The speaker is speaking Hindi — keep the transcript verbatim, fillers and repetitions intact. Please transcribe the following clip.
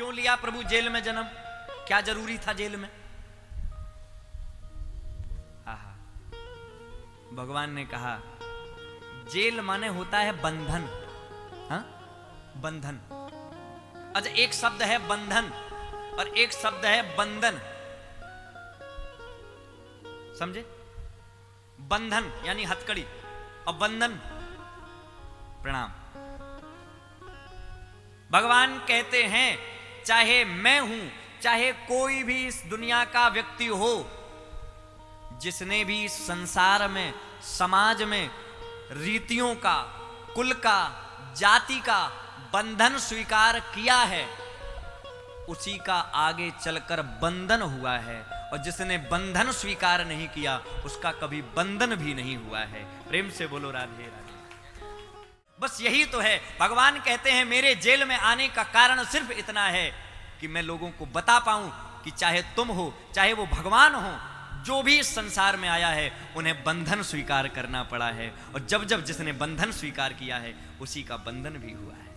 क्यों लिया प्रभु जेल में जन्म? क्या जरूरी था जेल में? आहा, भगवान ने कहा जेल माने होता है बंधन। हाँ, बंधन। अच्छा, एक शब्द है बंधन और एक शब्द है बंधन, समझे? बंधन यानी हथकड़ी और बंधन प्रणाम। भगवान कहते हैं चाहे मैं हूं, चाहे कोई भी इस दुनिया का व्यक्ति हो, जिसने भी संसार में, समाज में रीतियों का, कुल का, जाति का बंधन स्वीकार किया है, उसी का आगे चलकर बंधन हुआ है, और जिसने बंधन स्वीकार नहीं किया उसका कभी बंधन भी नहीं हुआ है। प्रेम से बोलो राधे राधे। बस यही तो है। भगवान कहते हैं मेरे जेल में आने का कारण सिर्फ इतना है कि मैं लोगों को बता पाऊं कि चाहे तुम हो, चाहे वो भगवान हो, जो भी इस संसार में आया है उन्हें बंधन स्वीकार करना पड़ा है, और जब जब जिसने बंधन स्वीकार किया है उसी का बंधन भी हुआ है।